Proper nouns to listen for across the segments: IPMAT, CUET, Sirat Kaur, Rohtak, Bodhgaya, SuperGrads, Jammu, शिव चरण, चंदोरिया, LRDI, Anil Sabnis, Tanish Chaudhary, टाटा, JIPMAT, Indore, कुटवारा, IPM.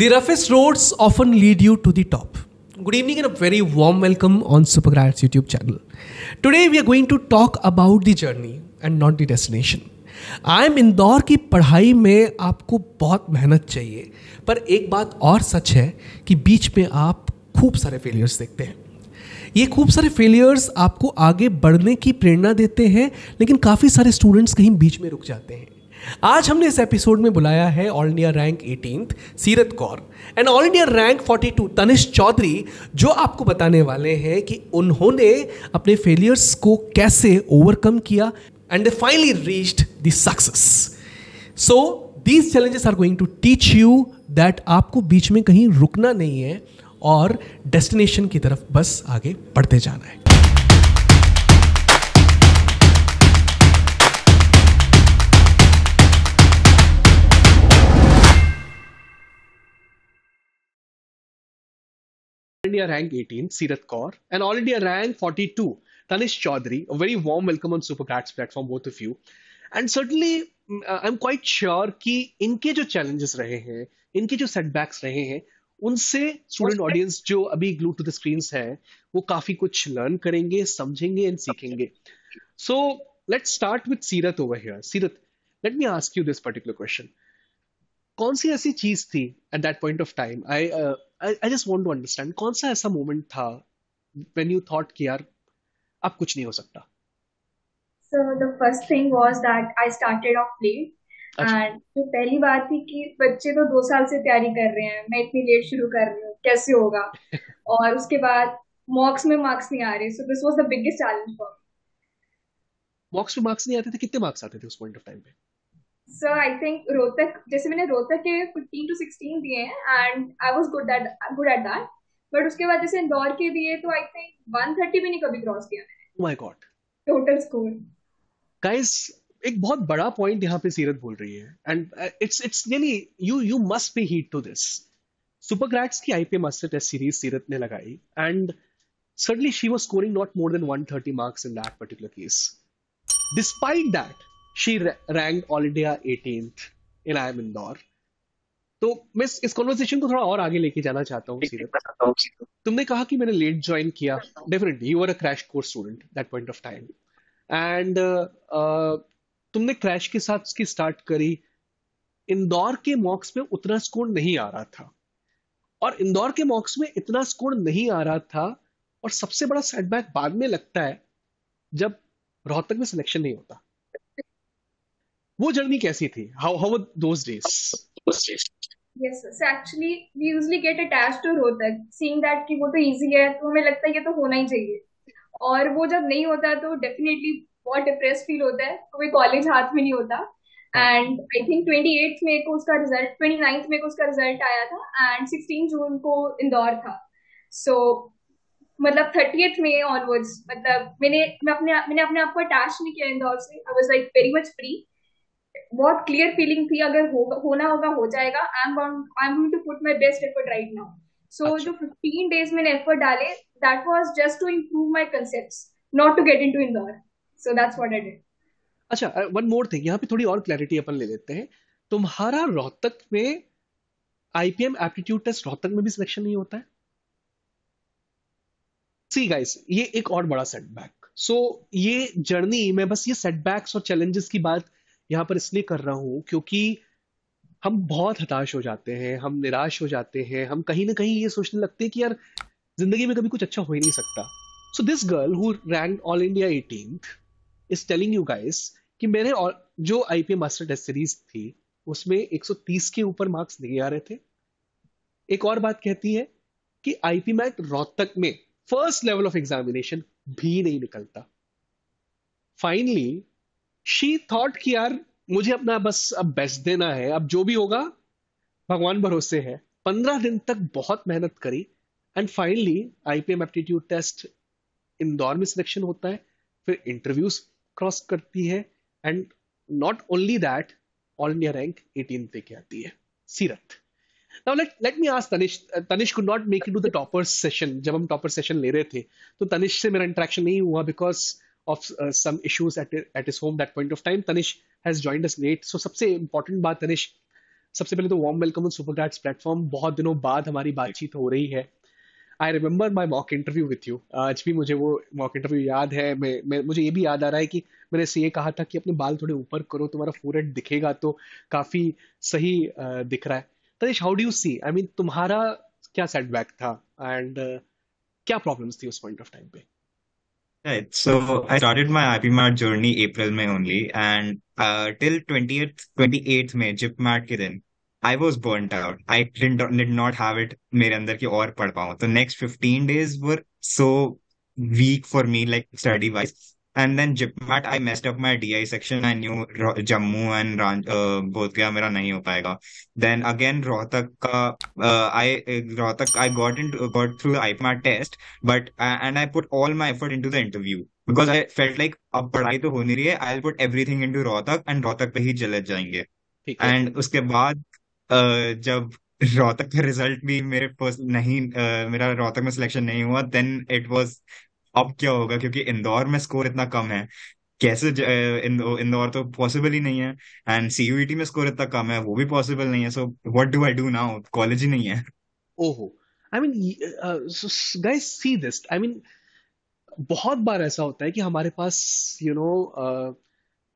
The roughest roads often lead you to the top. Good evening and a very warm welcome on SuperGrads YouTube channel. Today we are going to talk about the journey and not the destination. I M Indore की पढ़ाई में आपको बहुत मेहनत चाहिए, पर एक बात और सच है कि बीच में आप खूब सारे फेलियर्स देखते हैं. ये खूब सारे फेलियर्स आपको आगे बढ़ने की प्रेरणा देते हैं, लेकिन काफ़ी सारे स्टूडेंट्स कहीं बीच में रुक जाते हैं. आज हमने इस एपिसोड में बुलाया है all India rank 18 Seerat Kaur and all India rank 42 Tanish Chaudhary, जो आपको बताने वाले हैं कि उन्होंने अपने फेलियर्स को कैसे ओवरकम किया and they finally reached the success. So these challenges are going to teach you that आपको बीच में कहीं रुकना नहीं है और डेस्टिनेशन की तरफ बस आगे बढ़ते जाना है. India rank 18 Sirat Kaur and All India rank 42 Tanish Chaudhary. A very warm welcome on SuperGrads platform, both of you. And certainly, I'm quite sure कि इनके जो challenges रहे हैं, इनके जो setbacks रहे हैं, उनसे student audience जो अभी glued to the screens है, वो काफी कुछ learn करेंगे, समझेंगे and सीखेंगे. So let's start with Sirat over here. Sirat, let me ask you this particular question. कौन सी ऐसी चीज थी at that point of time? I just want to understand कौन सा ऐसा moment था when you thought कि यार अब कुछ नहीं हो सकता. So the first thing was that I started off late. And जो पहली बात थी कि बच्चे तो 2 साल से तैयारी कर रहे हैं, मैं इतनी लेट शुरू कर रही हूँ, कैसे होगा. और उसके बाद मॉक्स में मार्क्स नहीं आ रहे. So this was the biggest challenge for me. Mocks में मार्क्स नहीं आते थे, कितने मार्क्स आते थे उस पॉइंट ऑफ टाइम पे? So I think रोहतक, जैसे मैंने रोहतक के 15 to 16 दिए हैं and I was good at that. But उसके बाद जैसे इंदौर के दिए तो I think 130 भी नहीं कभी क्रॉस किया मैंने. Oh my God. Total score. Guys, एक बहुत बड़ा पॉइंट यहाँ पे सीरत बोल रही है and it's really you must pay heed to this. SuperGrads की IPM master test series Seerat ने लगाई and certainly she was scoring not more than 130 marks in that particular case. Despite that, she ranked All India 18th in IIM Indore. तो मैं इस conversation को थोड़ा और आगे लेके जाना चाहता हूँ सीरत. तुमने कहा कि मैंने लेट ज्वाइन किया. Definitely you were a crash course student that point of time and तुमने क्रैश के साथ उसकी स्टार्ट करी. इंदौर के मॉक्स में उतना स्कोर नहीं आ रहा था और इंदौर के मॉक्स में इतना स्कोर नहीं आ रहा था. और सबसे बड़ा सेटबैक बाद में लगता है जब रोहतक में सिलेक्शन नहीं होता. वो जर्नी कैसी थी? How were those days? Yes, so actually we usually get attached to Rohtak, seeing that कि वो तो easy है, तो हमें लगता है ये तो होना ही चाहिए. और वो जब नहीं होता तो definitely बहुत depressed feel होता है. कोई कॉलेज हाथ में नहीं होता. And I think 28th में को उसका result, 29th में को उसका result आया था and 16 जून को इंदौर था. So मतलब 30th में onwards, मतलब मैंने अपने आप को attached नहीं किया इंदौर से. I was like very much free. बहुत क्लियर फीलिंग थी अगर होना होगा हो जाएगा. I am going to put my best effort right now. So जो 15 डेज मैंने एफर्ट डाले that was just to improve my concepts, not to get into Indore. So that's what I did. अच्छा, वन मोर थिंग, यहाँ पे थोड़ी और clarity अपन ले लेते हैं. तुम्हारा रोहतक में आईपीएम एप्टीट्यूड टेस्ट रोहतक में भी सिलेक्शन नहीं होता है. सी गाइस, ये एक और बड़ा सेटबैक. सो ये जर्नी में बस ये सेटबैक्स और चैलेंजेस की बात यहाँ पर इसलिए कर रहा हूँ क्योंकि हम बहुत हताश हो जाते हैं, हम निराश हो जाते हैं, हम कहीं ना कहीं ये सोचने लगते हैं कि यार जिंदगी में कभी कुछ अच्छा हो ही नहीं सकता. So this girl who ranked all India 18th is telling you guys कि मेरे जो आईपीएम मास्टर टेस्ट सीरीज थी उसमें 130 के ऊपर मार्क्स नहीं आ रहे थे. एक और बात कहती है कि आईपीमैट रोहतक में फर्स्ट लेवल ऑफ एग्जामिनेशन भी नहीं निकलता. फाइनली शी थॉट कि यार मुझे अपना बस अब बेस्ट देना है, अब जो भी होगा भगवान भरोसे है. 15 दिन तक बहुत मेहनत करी and finally IPM aptitude test Indore में सिलेक्शन होता है. फिर इंटरव्यूज क्रॉस करती है and not only that, all India rank 18 पे क्या आती है Seerat. Now let me ask Tanish. Tanish could not make it to the topper session. जब हम टॉपर सेशन ले रहे थे तो तनिश से मेरा इंटरेक्शन नहीं हुआ because of some issues at his home that point of time. Tanish has joined us late. So सबसे important बात Tanish, सबसे पहले तो वार्म वेलकम ऑन सुपरग्रैड्स प्लेटफॉर्म। बहुत दिनों बाद हमारी बातचीत हो रही है। I remember my mock interview with you. आज भी मुझे वो मॉक इंटरव्यू याद है। मुझे ये भी याद आ रहा है कि मैंने से ये कहा था कि अपने बाल थोड़े ऊपर करो, तुम्हारा फोरहेड दिखेगा तो काफ़ी सही दिख रहा है। Tanish, how do you see, I mean तुम्हारा क्या सेटबैक था एंड क्या प्रॉब्लम्स थी उस पॉइंट ऑफ टाइम पे? Right. So I started my IPMAT journey April, May only, and till 20th, 28th May, JIPMAT के दिन, I was burnt out. I did not have it मेरे अंदर की और पढ़ पाऊँ. The next 15 days were so weak for me, like study-wise. And then JIPMAT, I messed up my DI section. I knew Jammu and Bodhgaya मेरा नहीं हो पाएगा. Then again Rohtak का I got through the IPMAT test, but and I put all my effort into the interview because I felt like अब पढ़ाई तो होनी रही है. I'll put everything into Rohtak and Rohtak पे ही जलत जाएंगे. And उसके बाद जब Rohtak का result भी मेरे पास नहीं, मेरा Rohtak में selection नहीं हुआ, then it was अब क्या होगा, क्योंकि इंदौर में स्कोर इतना कम है, कैसे इंदौर तो पॉसिबल ही नहीं है, एंड CUET में स्कोर इतना कम है, वो भी पॉसिबल नहीं है, so what do I do now, college ही नहीं है। ओहो, I mean guys see this, I mean बहुत बार ऐसा होता है कि हमारे पास यू नो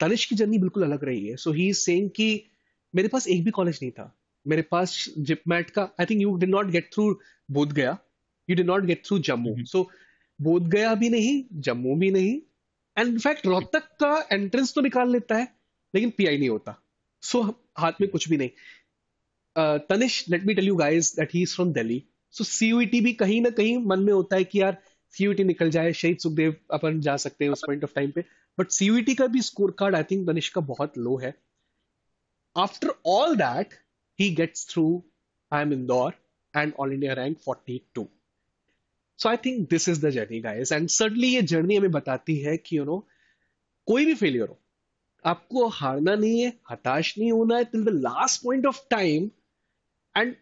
तनिश की जर्नी बिल्कुल अलग रही है। सो ही इज सेइंग कि मेरे पास एक भी कॉलेज नहीं था, मेरे पास JIPMAT का, I think you did not get through Bodhgaya, you did not get through Jammu, so Bodhgaya भी नहीं, जम्मू भी नहीं, एंड इनफैक्ट रोहतक का एंट्रेंस तो निकाल लेता है लेकिन PI नहीं होता, सो हाथ में कुछ भी नहीं। Tanish, let me tell you guys that he is from Delhi, so CUET भी कहीं ना कहीं मन में होता है कि यार CUET निकल जाए, शहीद सुखदेव अपन जा सकते हैं उस पॉइंट ऑफ टाइम पे, बट CUET का भी score card I think Tanish का बहुत लो है। After all that he gets through I M Indore and all India rank 42। So I think this is the journey, guys, and certainly ये journey हमें बताती है कि you know, कोई भी failure हो, आपको हारना नहीं है, हताश नहीं होना है till the last point of time। And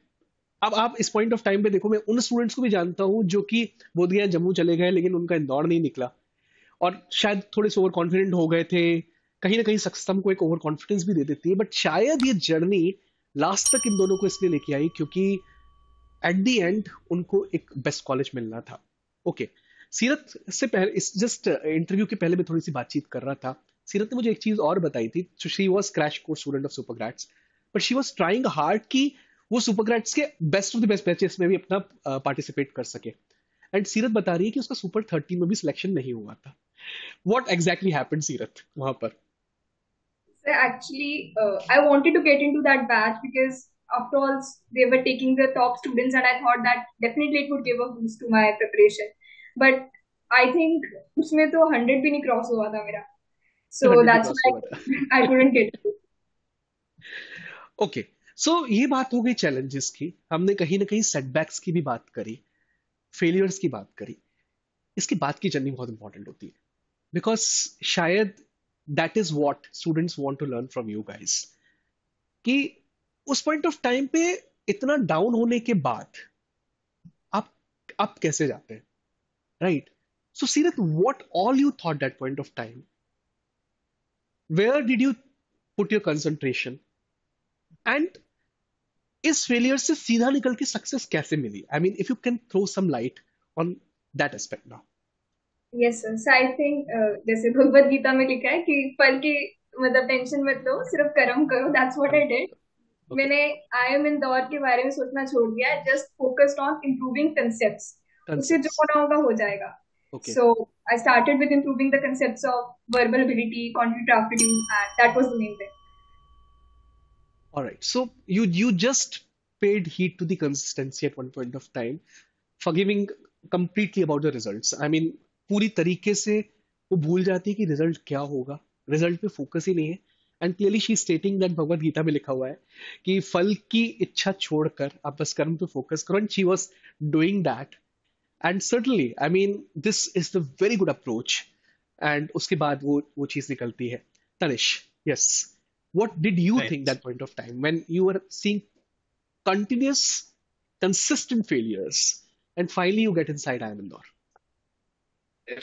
अब आप इस point of time पे देखो, मैं उन students को भी जानता हूँ जो कि बोधगया जम्मू चले गए लेकिन उनका इंदौर नहीं निकला, और शायद थोड़े से ओवर कॉन्फिडेंट हो गए थे, कहीं ना कहीं सिस्टम को एक ओवर कॉन्फिडेंस भी दे देती है, बट शायद ये जर्नी लास्ट तक इन दोनों को इसलिए लेके आई क्योंकि एट दी एंड उनको एक बेस्ट कॉलेज मिलना था। ओके, सीरत से पहले, इस जस्ट इंटरव्यू के पहले मैं थोड़ी सी बातचीत कर रहा था, सीरत ने मुझे एक चीज और बताई थी। So she was crash course student of सुपरग्रैड्स, but she was trying hard कि वो सुपरग्रैड्स के best of the best batches में भी अपना पार्टिसिपेट कर सके। एंड सीरत बता रही है कि उसका सुपर 30 में भी सिलेक्शन नहीं हुआ था। व्हाट एग्जैक्टली हैपेंड सीरत वहां पर? Actually I wanted to get into that batch because after all, they were taking the top students, and I thought that definitely it would give a boost to my preparation. But I think उसमें तो 100 भी नहीं cross हुआ था मेरा, so that's why I couldn't get it. Okay, so ये बात हो गई challenges की, हमने कहीं ना कहीं setbacks की भी बात करी, failures की बात करी। इसके बाद की journey बहुत important होती है, because शायद that is what students want to learn from you guys, कि उस पॉइंट ऑफ टाइम पे इतना डाउन होने के बाद आप कैसे जाते हैं, right? So Seerat, what all you thought that point of time, where did you put your concentration, and इस फेलियर से सीधा निकल के सक्सेस कैसे मिली? I mean if you can throw some light on that aspect now. Yes sir, so I think जैसे भगवद गीता में लिखा है कि फल की मतलब टेंशन मत लो, सिर्फ कर्म करो, दैट्स व्हाट आई डिड। मैंने आई एम इंदौर के बारे में सोचना छोड़ दिया, just focused on improving concepts, उससे जो होना होगा हो जाएगा। So I started with improving the concepts of verbal ability, कॉन्ट्री aptitude, that was the main thing. Alright, so you just paid heed to the consistency at one point of time, forgiving completely about the results. I mean पूरी तरीके से वो भूल जाती है कि result क्या होगा, रिजल्ट पे फोकस ही नहीं है। And clearly she stating that Bhagavad Gita में लिखा हुआ है कि फल की इच्छा छोड़कर आप बस कर्म पे फोकस करो, and she was doing that. And certainly I mean this is the very good approach, and उसके बाद वो चीज निकलती है। Tanish, yes, what did you think that point of time when you are seeing continuous consistent failures and finally you get inside I M Indore?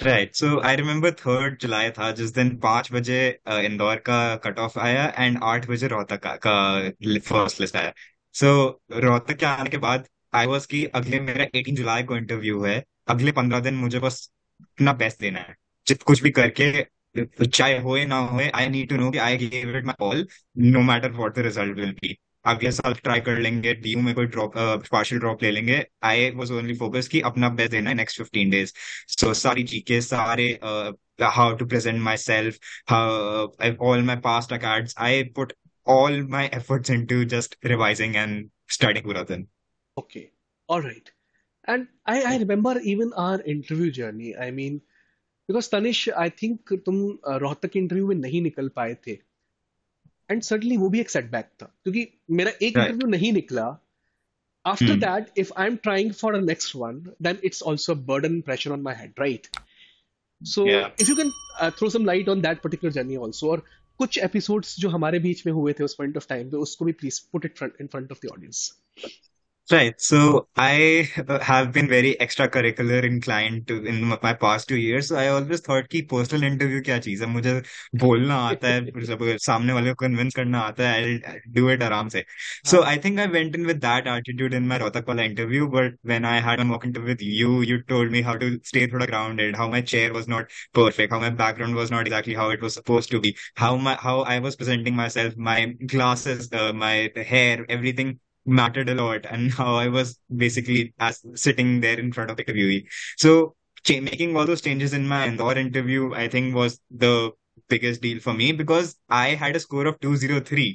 Right. So I remember 3 जुलाई था जिस दिन 5 बजे इंदौर का कट ऑफ आया एंड 8 बजे रोहतक का फर्स्ट लिस्ट आया। सो रोहतक के आने के बाद आई वॉज कि अगले मेरा 18 जुलाई को इंटरव्यू है, अगले 15 दिन मुझे बस अपना बेस्ट देना है, कुछ भी करके, चाहे होए ना होए। आई नीड टू नो कि I give it my all no matter what the result will be. अगले साल ट्राई कर लेंगे, डीयू में कोई ड्रॉप पार्शियल ड्रॉप ले लेंगे। आई वाज ओनली फोकस कि अपना बेस्ट देना नेक्स्ट 15 days। सो सारी जीके, सारे how to present myself, all my past acads, I put all my efforts into just revising and studying पूरा दिन। Okay, alright. And I remember even our interview journey, I mean because Tanish, I think तुम Rohtak interview में नहीं निकल पाए थे and suddenly वो भी एक सेटबैक था, क्योंकि मेरा एक इंटरव्यू नहीं निकला। After that if I am trying for a next one then it's also burden pressure on my head, right? So if you can throw some light on that particular journey also, और कुछ episodes जो हमारे बीच में हुए थे उस point of time पे, उसको भी please put it in front of the audience. Right. So I have been very extracurricular inclined to, in my past 2 years. So I always thought कि personal interview क्या चीज़ है, मुझे बोलना आता है, सामने वाले को convince करना आता है, I'll do it आराम से। So I think I went in with that attitude in my Rohtak wala interview. But when I had a mock interview with you, you told me how to stay thoda grounded, how my chair was not perfect, how my background was not exactly how it was supposed to be, how I was presenting myself, my glasses, my hair, everything mattered a lot, and how I was basically sitting there in front of the interviewee. So making all those changes in my Indore interview, I think, was the biggest deal for me, because I had a score of 203,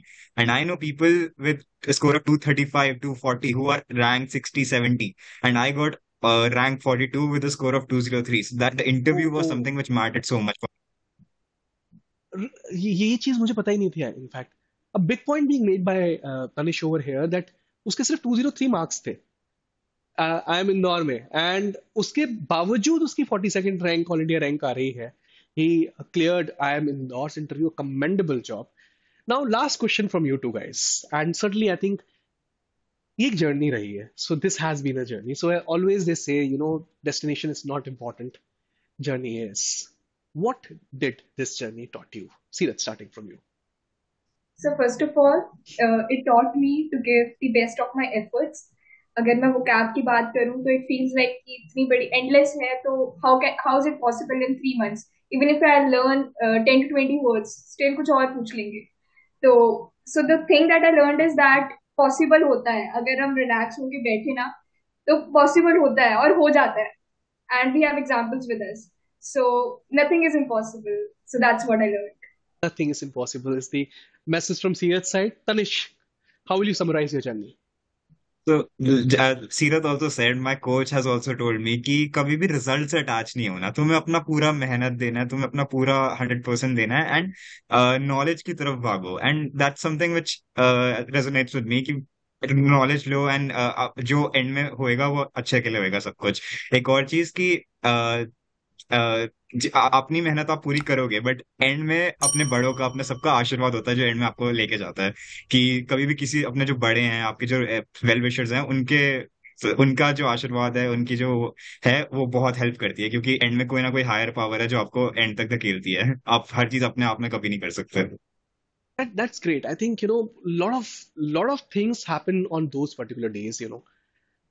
and I know people with a score of 235, 240 who are ranked 60, 70, and I got ranked 42 with a score of 203. So that the interview was something which mattered so much for me. ये चीज मुझे पता ही नहीं थी, in fact. A big point being made by Tanish over here that उसके सिर्फ 203 marks थे I am Indore में, एंड उसके बावजूद उसकी 42nd rank, all India rank आ रही है। He cleared I M Indore interview, commendable job. Now last question from you two guys, and suddenly I think ये एक जर्नी रही है। So this has been a journey. So always they say you know destination is not important, journey is. What did this journey taught you? Seerat, starting from you. So first of all, it taught me to give the best of my efforts. अगर मैं vocab की बात करूँ तो it feels like इतनी बड़ी endless है, तो how is it possible in 3 months? Even if I learn 10 to 20 words, still कुछ और पूछ लेंगे। तो so the thing that I learned is that possible होता है, अगर हम relax होके बैठे ना तो possible होता है और हो जाता है, and we have examples with us. So nothing is impossible. So that's what I learned. Nothing is impossible is the message from Sirat's side. Tanish, how will you summarize your journey? So, Sirat also said, my coach has also told me कि कभी भी result से attach नहीं होना, तुम्हें अपना पूरा मेहनत देना है, तुम्हें अपना पूरा 100% देना है, एंड नॉलेज की तरफ भागो। And that's something which resonates with me कि नॉलेज लो एंड जो एंड में होएगा वो अच्छे के लिए होएगा सब कुछ। एक और चीज की अपनी मेहनत आप पूरी करोगे, बट एंड में अपने बड़ों का, अपने सबका आशीर्वाद होता है जो एंड में आपको लेके जाता है। कि कभी भी किसी अपने जो बड़े हैं, आपके जो वेल विशर्स हैं, उनका जो आशीर्वाद है, उनकी जो है, वो बहुत हेल्प करती है, क्योंकि एंड में कोई ना कोई हायर पावर है जो आपको एंड तक धकेलती है। आप हर चीज अपने आप में कभी नहीं कर सकते। That's great. I think you know lot of things happen on those particular days. You know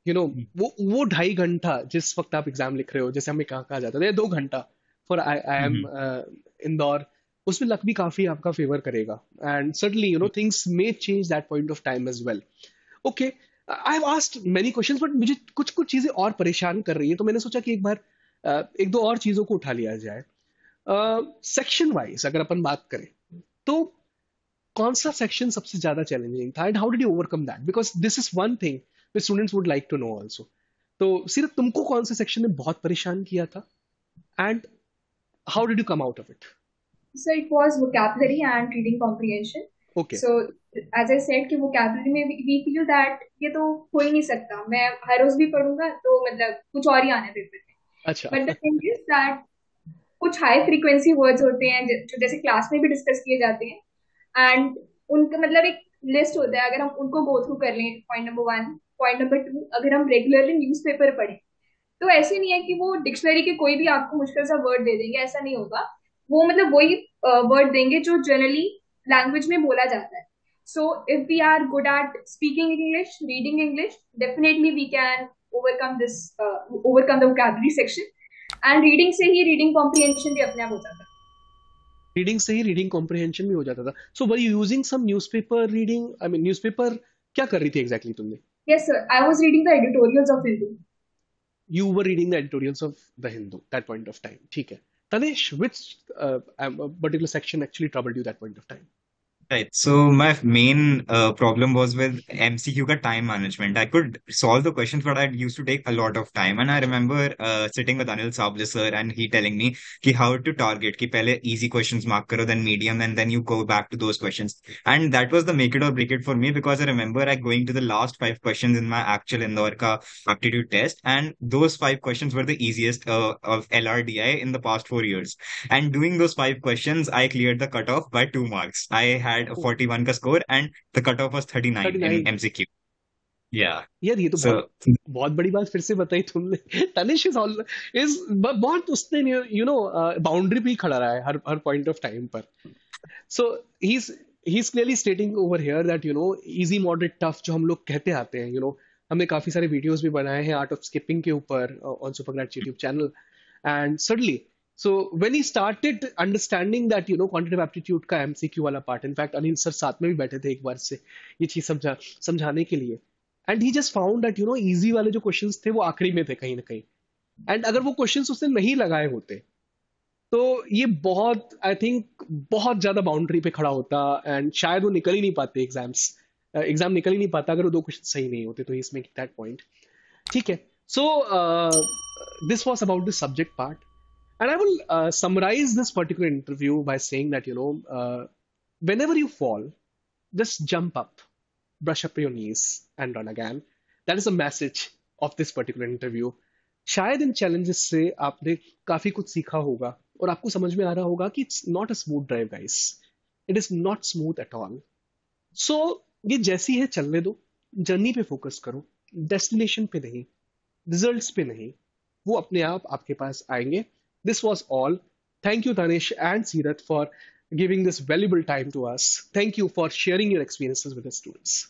वो 2.5 घंटा जिस वक्त आप एग्जाम लिख रहे हो, जैसे हमें कहाँ कहा जाता है 2 घंटा for I am Indore, उसमें लक भी काफी आपका फेवर करेगा, and certainly you know things may change that point of time as well. Okay, I have asked many questions, but मुझे कुछ चीजें और परेशान कर रही है, तो मैंने सोचा कि एक बार 1-2 और चीजों को उठा लिया जाए। सेक्शन वाइज अगर अपन बात करें तो कौन सा सेक्शन सबसे ज्यादा चैलेंजिंग था, and how did you overcome that? Because this is one thing which students would like to know also. तो सिर्फ तुमको कौन से सेक्शन ने बहुत परेशान किया था, and how did you come out of it? So it was vocabulary and reading comprehension. Okay. So as I said कि vocabulary में we feel that ये तो हो ही नहीं सकता, मैं हर रोज भी पढ़ूंगा तो मतलब कुछ और ही आना पेपर में। अच्छा। But the thing is that कुछ high frequency words होते हैं जो जैसे क्लास में भी डिस्कस किए जाते हैं, and उनका मतलब एक लिस्ट होता है, अगर हम उनको गो थ्रू कर लें, पॉइंट नंबर 1, पॉइंट नंबर 2, अगर हम रेगुलरली न्यूज़पेपर पढ़ें तो ऐसे नहीं है कि वो डिक्शनरी के कोई भी आपको मुश्किल सा वर्ड दे देंगे, ऐसा नहीं होगा। वो मतलब वही वर्ड देंगे जो जनरली लैंग्वेज में बोला जाता है। So if we are good at speaking English, reading English, definitely we can overcome the vocabulary section. And reading से ही रीडिंग कॉम्प्रिहेंशन भी अपने आप हो जाता है। रीडिंग से ही रीडिंग कॉम्प्रिहेंशन भी हो जाता था। So were you using some newspaper reading? I mean newspaper क्या कर रही थी एग्जैक्टली तुमने? Yes sir, I was reading the editorials of Hindu. You were reading the editorials of the Hindu that point of time, ठीक है। Tanish, which particular section actually troubled you that point of time? Right. So my main problem was with MCQ ka time management. I could solve the questions, but I used to take a lot of time. And I remember sitting with Anil Sabnis sir, and he telling me ki how to target. Ki pehle easy questions mark karo, then medium, and then you go back to those questions. And that was the make it or break it for me, because I remember I going to the last 5 questions in my actual Indore ka aptitude test. And those 5 questions were the easiest of LRDI in the past 4 years. And doing those 5 questions, I cleared the cutoff by 2 marks. I had a 41 का score and the cutoff was 39 in MCQ. Yeah. यार ये तो बहुत बड़ी बात फिर से बताई तुमने। Tanish is बहुत उसने you know boundary पे खड़ा रहा है हर point of time पर। So he's clearly stating over here that you know easy, moderate, tough जो हम लोग कहते आते हैं, you know हमने काफी सारे videos भी बनाए हैं Art of Skipping के ऊपर on SuperGrads YouTube channel, and suddenly so when he started understanding that you know quantitative aptitude का MCQ वाला part, in fact Anil sir साथ में भी बैठे थे एक बार से ये चीज समझाने के लिए, and he just found that you know easy वाले जो questions थे वो आखिरी में थे कहीं ना कहीं, and अगर वो questions उसने नहीं लगाए होते तो ये बहुत I think बहुत ज्यादा boundary पे खड़ा होता, and शायद वो निकल ही नहीं पाते एग्जाम निकल ही नहीं पाता अगर वो 2 क्वेश्चन सही नहीं होते तो। इसमें that point, ठीक है। So this was about the subject part. And I will summarize this particular interview by saying that, you know, whenever you fall, just jump up, brush up your knees and run again. That is the message of this particular interview. शायद इन challenges से आपने काफी कुछ सीखा होगा और आपको समझ में आ रहा होगा कि it's not a smooth drive, guys. It is not smooth at all. So ये जैसी है चलने दो, journey पे focus करो, destination पे नहीं, results पे नहीं, वो अपने आप आपके पास आएंगे। This was all. Thank you, Tanish and Sirat, for giving this valuable time to us. Thank you for sharing your experiences with the students.